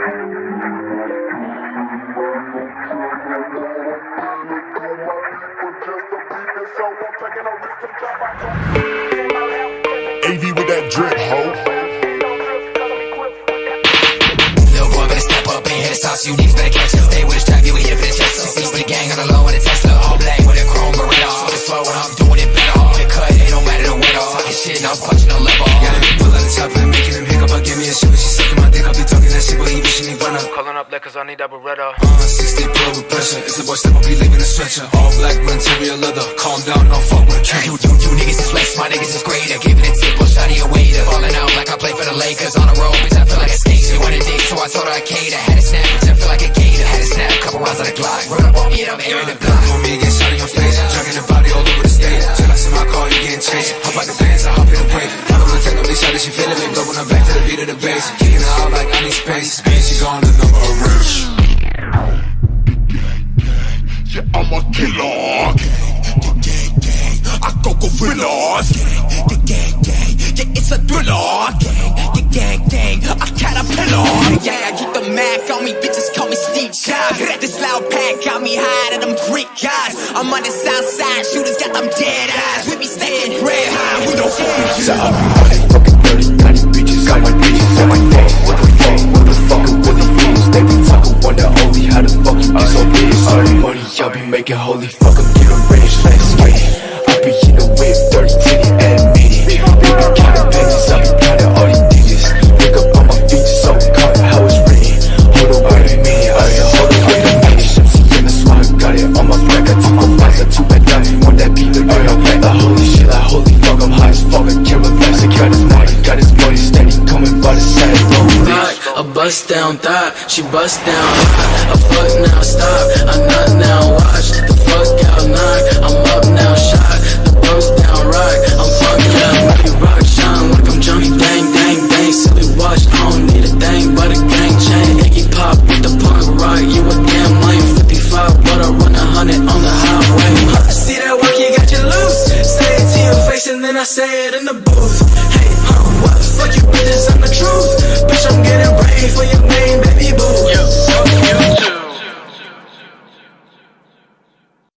AV with that drip, ho. Sauce, you niggas better catch us. Stay with us, trap you, we hit for the chest. She sleeps with the gang on the low in a Tesla. All black with a chrome Beretta. So it's slow and I'm doing it better. On the cut, it don't matter the weather. Talking shit and I'm clutching the level. Gotta be pulling the top and making him pick up. Give me a shit, but she sucking my dick. I'll be talking that shit, but he wishing he run up. Calling up like, cause I need that Beretta. 60 blood with pressure. It's the boy step, I'll be leaving the stretcher. All black, run to real leather. Calm down, don't fuck with a train. You niggas is less, my niggas is greater. Giving a tip, I'll shot your waiter. Falling out like I play for the Lakers. On the road, bitch, I feel like a snake. She wanted dick, so I told her I cater. Had a snap, bitch, I feel like a gator. Had a snap, couple rounds of the Glock. Run up on me and I'm airing the block. On me again, shot in your face. Drugging the body all over the stage. Jealous in my car, you getting chased. Hop out the pants, I hop in the brake. I don't wanna take no bitch out if she feeling me. Blowing her back to the beat of the bass. Kicking her out like I need space. Bitch, she's on the number of rich. Yeah, I'm a killer. I go gorillas. The gang, gang. Yeah, it's a thriller. Gang, the gang, gang. I caterpillar. Yeah, I keep the Mac on me. Bitches call me Steve Jobs. This loud pack got me higher than them Greek guys. I'm on the south side. Shooters got them dead eyes. We be staying red high. We don't fuck with you. I'm running fucking dirty, tiny bitches. Got my bitches on my phone. What the fuck? What the fuck? What the fools? They be fucking wonder only how the fuck you get so big. All the money y'all be making. Holy fuck, I'm getting rich. Let's get it. I be in the whip, dirty titty, admit it. We be counting pennies, I be counting all these digits. Pick up on my feet, so caught how it's written. Hold on, wait a minute, I ain't holding on the minute. And that's why I got it on my back. I took my life, I took that down, want that beat, the girl on back. Holy shit, like holy fuck, I'm high as fuck. I can't relax, I got his money, steady coming by the side road. I bust down thigh, she bust down. I fuck now, stop, I'm not now, watch the fuck out, knock, I'm up now, shot.